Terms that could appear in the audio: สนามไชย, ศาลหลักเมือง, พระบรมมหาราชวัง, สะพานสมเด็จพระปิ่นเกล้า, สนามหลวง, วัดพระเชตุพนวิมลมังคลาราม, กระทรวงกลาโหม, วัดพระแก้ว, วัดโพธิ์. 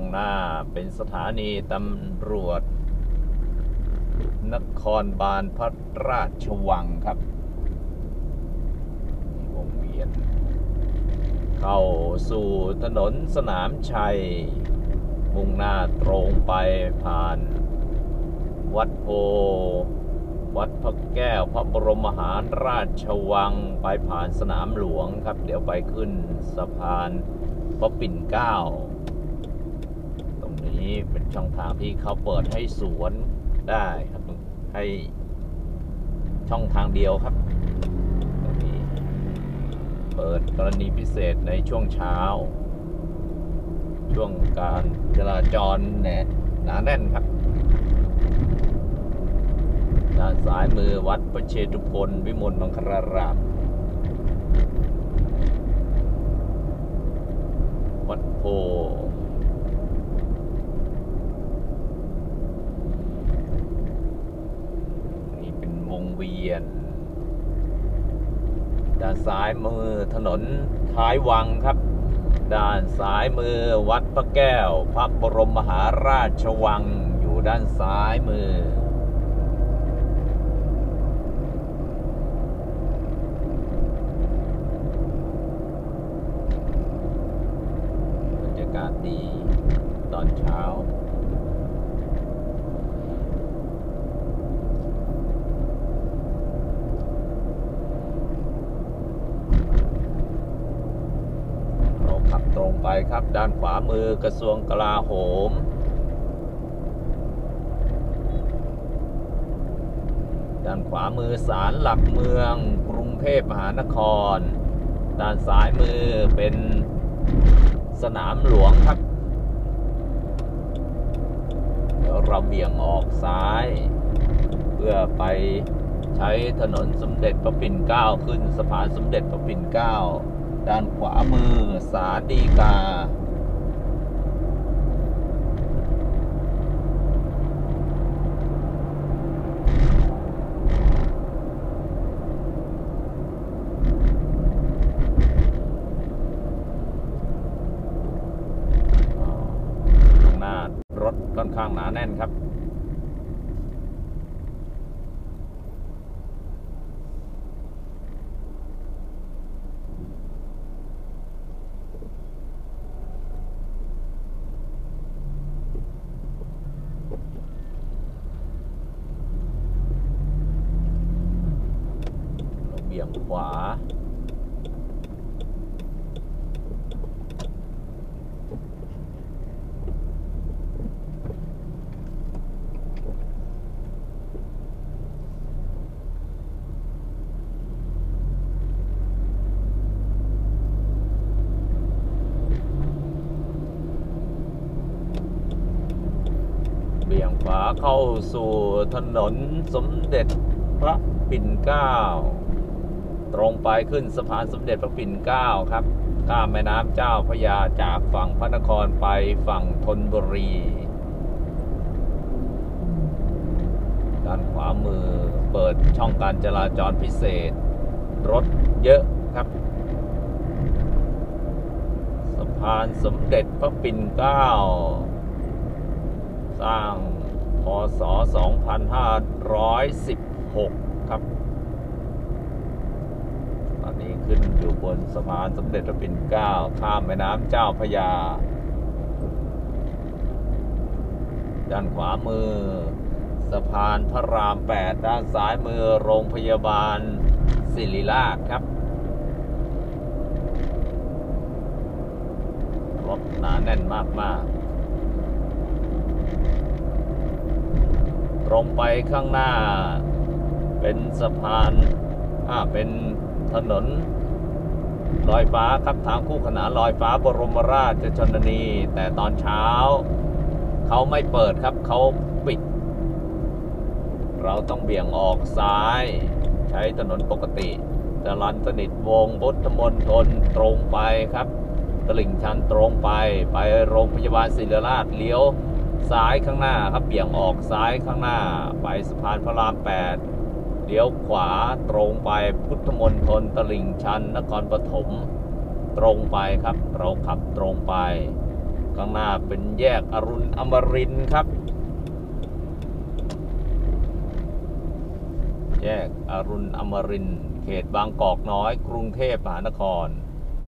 างหน้าเป็นสถานีตำรวจนครบาลพระราชวังครับวงเวียนเข้าสู่ถนนสนามชัยมุ่งหน้าตรงไปผ่านวัดโพวัดพระแก้วพระบรมมหาราชวังไปผ่านสนามหลวงครับเดี๋ยวไปขึ้นสะพานพระปิ่นเกล้าตรงนี้เป็นช่องทางที่เขาเปิดให้สวนได้ครับให้ช่องทางเดียวครับตรงนี้เปิดกรณีพิเศษในช่วงเช้าช่วงการจราจรเนี่ยหนาแน่นครับด้านซ้ายมือวัดพระเชตุพนวิมลมังคลารามวัดโพนี่เป็นวงเวียนด้านซ้ายมือถนนท้ายวังครับด้านซ้ายมือวัดพระแก้วพระบรมมหาราชวังอยู่ด้านซ้ายมือบรรยากาศดีตอนเช้าไปครับด้านขวามือกระทรวงกลาโหมด้านขวามือศาลหลักเมืองกรุงเทพมหานครด้านซ้ายมือเป็นสนามหลวงครับเดี๋ยวเราเบี่ยงออกซ้ายเพื่อไปใช้ถนนสมเด็จพระปิ่นเกล้าขึ้นสะพานสมเด็จพระปิ่นเกล้าด้านขวามือศาลฎีกาข้างหน้ารถค่อนข้างหนาแน่นครับเบี่ยงขวาเบี่ยงขวาเข้าสู่ถนนสมเด็จพระปิ่นเกล้าตรงไปขึ้นสะพานสมเด็จพระปิ่นเกล้าครับข้ามแม่น้ำเจ้าพระยาจากฝั่งพระนครไปฝั่งธนบุรีด้านขวามือเปิดช่องการจราจรพิเศษรถเยอะครับสะพานสมเด็จพระปิ่นเกล้าสร้างพ.ศ. 2516ครับนี้ขึ้นอยู่บนสะพานสมเด็จพระปิ่นเกล้าข้ามแม่น้ำเจ้าพระยาด้านขวามือสะพานพระราม8ด้านซ้ายมือโรงพยาบาลศิริราชครับรถหนาแน่นมากๆตรงไปข้างหน้าเป็นสะพานเป็นถนนลอยฟ้าครับทางคู่ขนานลอยฟ้าบรมราชชนนีแต่ตอนเช้าเขาไม่เปิดครับเขาปิดเราต้องเบี่ยงออกซ้ายใช้ถนนปกติจรัญสนิทวงศ์พุทธมณฑลตรงไปครับตลิ่งชันตรงไปโรงพยาบาลศิริราชเลี้ยวซ้ายข้างหน้าครับเบี่ยงออกซ้ายข้างหน้าไปสะพานพระราม8เลี้ยวขวาตรงไปพุทธมณฑลตลิ่งชันนครปฐมตรงไปครับเราขับตรงไป ข้างหน้าเป็นแยกอรุณอมรินทร์ครับแยกอรุณอมรินทร์เขตบางกอกน้อยกรุงเทพมหานคร